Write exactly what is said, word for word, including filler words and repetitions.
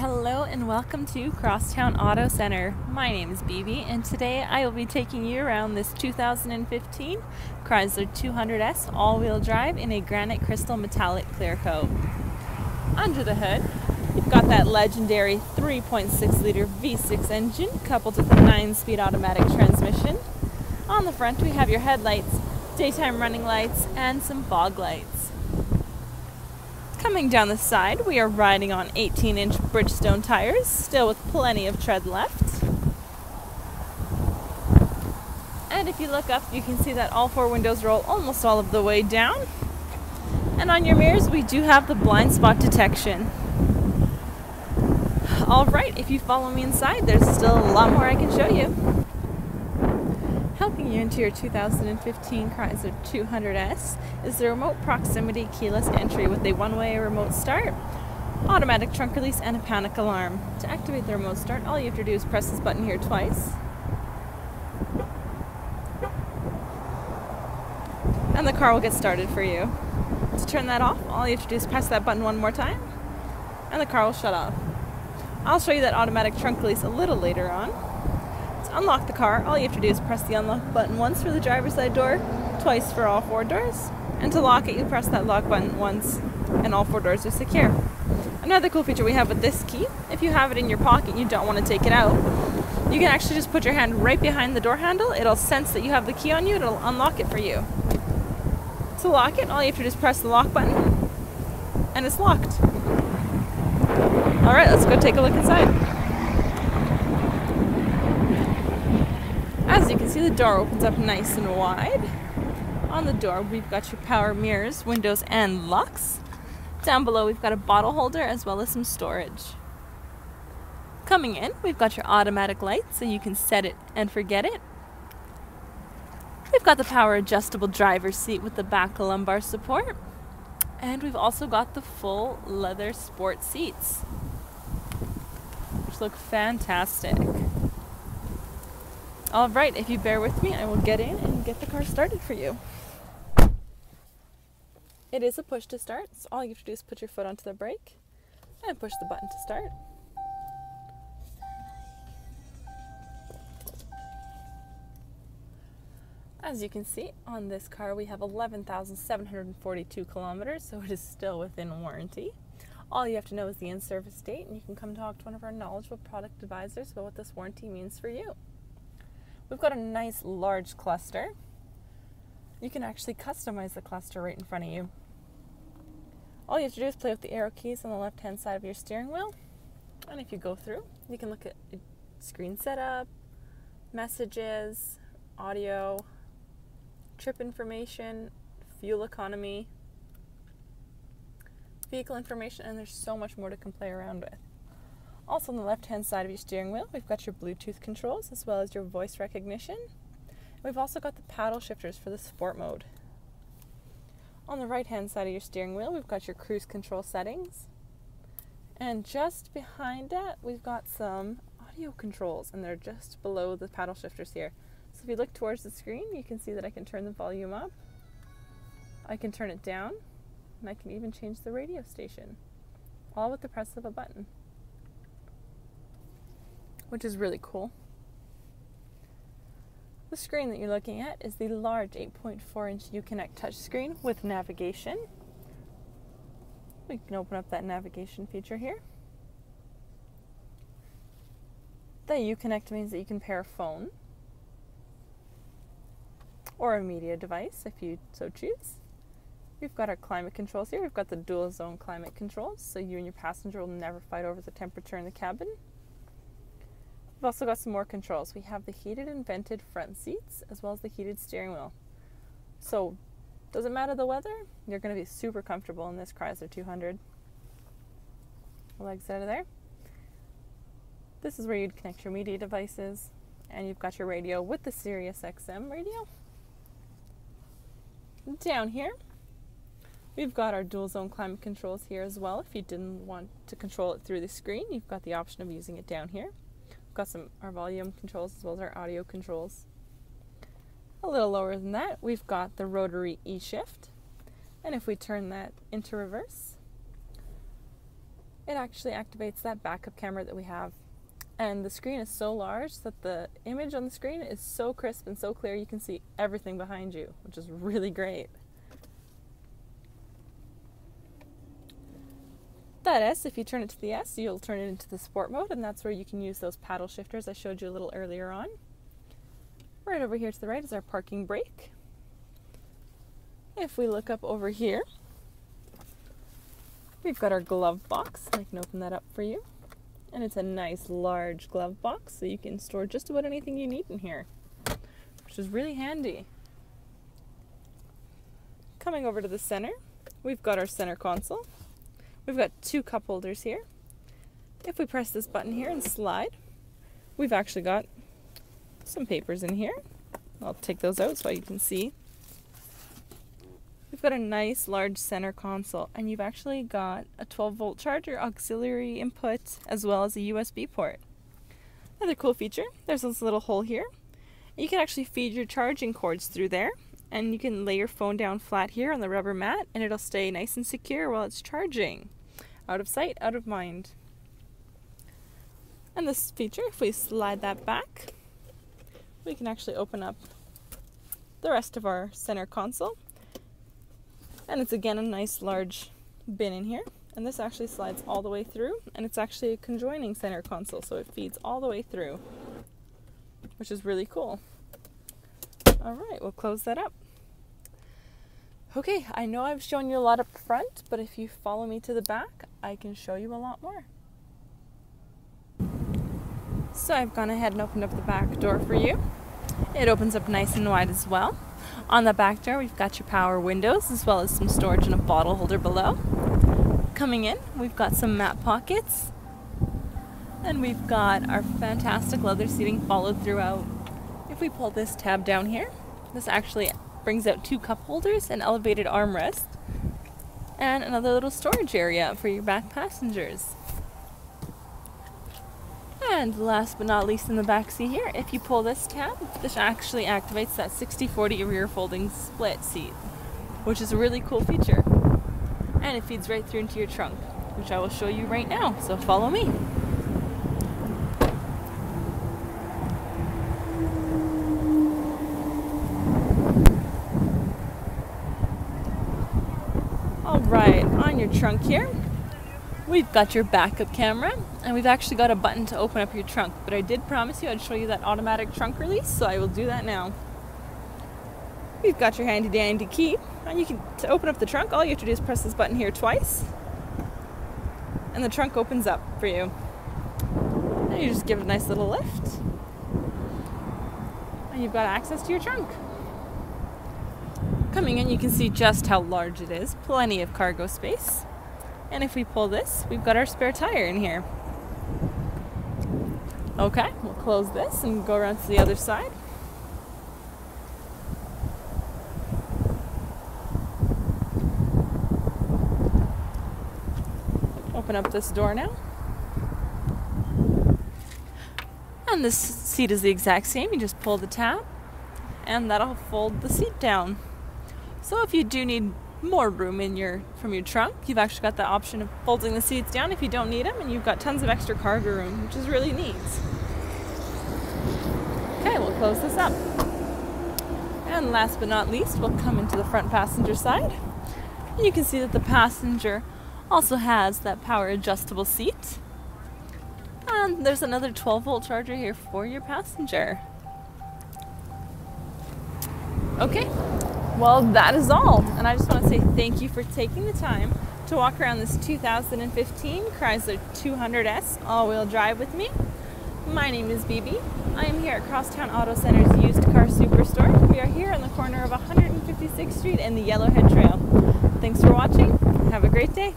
Hello and welcome to Crosstown Auto Center. My name is B B and today I will be taking you around this two thousand fifteen Chrysler two hundred S all-wheel drive in a granite crystal metallic clear coat. Under the hood, you've got that legendary three point six liter V six engine coupled with a nine speed automatic transmission. On the front we have your headlights, daytime running lights, and some fog lights. Coming down the side, we are riding on eighteen inch Bridgestone tires, still with plenty of tread left. And if you look up, you can see that all four windows roll almost all of the way down. And on your mirrors, we do have the blind spot detection. Alright, if you follow me inside, there's still a lot more I can show you. Helping you into your two thousand fifteen Chrysler two hundred S is the remote proximity keyless entry with a one-way remote start, automatic trunk release, and a panic alarm. To activate the remote start, all you have to do is press this button here twice. And the car will get started for you. To turn that off, all you have to do is press that button one more time, and the car will shut off. I'll show you that automatic trunk release a little later on. Unlock the car, all you have to do is press the unlock button once for the driver's side door, twice for all four doors, and to lock it you press that lock button once and all four doors are secure. Another cool feature we have with this key, if you have it in your pocket and you don't want to take it out, you can actually just put your hand right behind the door handle, it'll sense that you have the key on you, it'll unlock it for you. To lock it, all you have to do is press the lock button, and it's locked. Alright, let's go take a look inside. As you can see, the door opens up nice and wide. On the door, we've got your power mirrors, windows, and locks. Down below, we've got a bottle holder as well as some storage. Coming in, we've got your automatic lights, so you can set it and forget it. We've got the power adjustable driver's seat with the back lumbar support. And we've also got the full leather sport seats, which look fantastic. Alright, if you bear with me, I will get in and get the car started for you. It is a push to start, so all you have to do is put your foot onto the brake and push the button to start. As you can see, on this car we have eleven thousand seven hundred forty-two kilometers, so it is still within warranty. All you have to know is the in-service date, and you can come talk to one of our knowledgeable product advisors about what this warranty means for you. We've got a nice large cluster. You can actually customize the cluster right in front of you. All you have to do is play with the arrow keys on the left hand side of your steering wheel. And if you go through, you can look at screen setup, messages, audio, trip information, fuel economy, vehicle information, and there's so much more to can play around with. Also on the left-hand side of your steering wheel, we've got your Bluetooth controls as well as your voice recognition. We've also got the paddle shifters for the sport mode. On the right-hand side of your steering wheel, we've got your cruise control settings. And just behind that, we've got some audio controls, and they're just below the paddle shifters here. So if you look towards the screen, you can see that I can turn the volume up, I can turn it down, and I can even change the radio station, all with the press of a button, which is really cool. The screen that you're looking at is the large eight point four inch UConnect touchscreen with navigation. We can open up that navigation feature here. The UConnect means that you can pair a phone or a media device if you so choose. We've got our climate controls here. We've got the dual zone climate controls, so you and your passenger will never fight over the temperature in the cabin. We've also got some more controls. We have the heated and vented front seats as well as the heated steering wheel. So, doesn't matter the weather, you're going to be super comfortable in this Chrysler two hundred. Legs out of there. This is where you'd connect your media devices, and you've got your radio with the Sirius X M radio. Down here, we've got our dual zone climate controls here as well. If you didn't want to control it through the screen, you've got the option of using it down here. Got some our volume controls as well as our audio controls. A little lower than that, we've got the rotary E-shift, and if we turn that into reverse, it actually activates that backup camera that we have. And the screen is so large that the image on the screen is so crisp and so clear you can see everything behind you, which is really great. That S, if you turn it to the S, you'll turn it into the sport mode, and that's where you can use those paddle shifters I showed you a little earlier on. Right over here to the right is our parking brake. If we look up over here, we've got our glove box. I can open that up for you. And it's a nice large glove box, so you can store just about anything you need in here, which is really handy. Coming over to the center, we've got our center console. We've got two cup holders here. If we press this button here and slide, we've actually got some papers in here. I'll take those out so you can see. We've got a nice large center console, and you've actually got a twelve volt charger, auxiliary input, as well as a U S B port. Another cool feature, there's this little hole here. You can actually feed your charging cords through there, and you can lay your phone down flat here on the rubber mat, and it'll stay nice and secure while it's charging. Out of sight, out of mind. And this feature, if we slide that back, we can actually open up the rest of our center console. And it's again a nice large bin in here, and this actually slides all the way through, and it's actually a conjoining center console, so it feeds all the way through, which is really cool. All right, we'll close that up. Okay, I know I've shown you a lot up front, but if you follow me to the back, I can show you a lot more. So I've gone ahead and opened up the back door for you. It opens up nice and wide as well. On the back door, we've got your power windows, as well as some storage and a bottle holder below. Coming in, we've got some mat pockets, and we've got our fantastic leather seating followed throughout. If we pull this tab down here, this actually brings out two cup holders, an elevated armrest, and another little storage area for your back passengers. And last but not least, in the back seat here, if you pull this tab, this actually activates that sixty forty rear folding split seat, which is a really cool feature. And it feeds right through into your trunk, which I will show you right now, so follow me. Alright, on your trunk here, we've got your backup camera, and we've actually got a button to open up your trunk, but I did promise you I'd show you that automatic trunk release, so I will do that now. We've got your handy dandy key, and you can, to open up the trunk, all you have to do is press this button here twice, and the trunk opens up for you. And you just give it a nice little lift, and you've got access to your trunk. Coming in, you can see just how large it is, plenty of cargo space. And if we pull this, we've got our spare tire in here. Okay, we'll close this and go around to the other side. Open up this door now. And this seat is the exact same. You just pull the tab, and that'll fold the seat down. So if you do need more room in your from your trunk, you've actually got the option of folding the seats down if you don't need them, and you've got tons of extra cargo room, which is really neat. Okay, we'll close this up, and last but not least, we'll come into the front passenger side, and you can see that the passenger also has that power adjustable seat, and there's another twelve volt charger here for your passenger. Okay, well, that is all, and I just want to say thank you for taking the time to walk around this two thousand fifteen Chrysler two hundred S all-wheel drive with me. My name is B B. I am here at Crosstown Auto Center's Used Car Superstore. We are here on the corner of one hundred fifty-sixth Street and the Yellowhead Trail. Thanks for watching. Have a great day.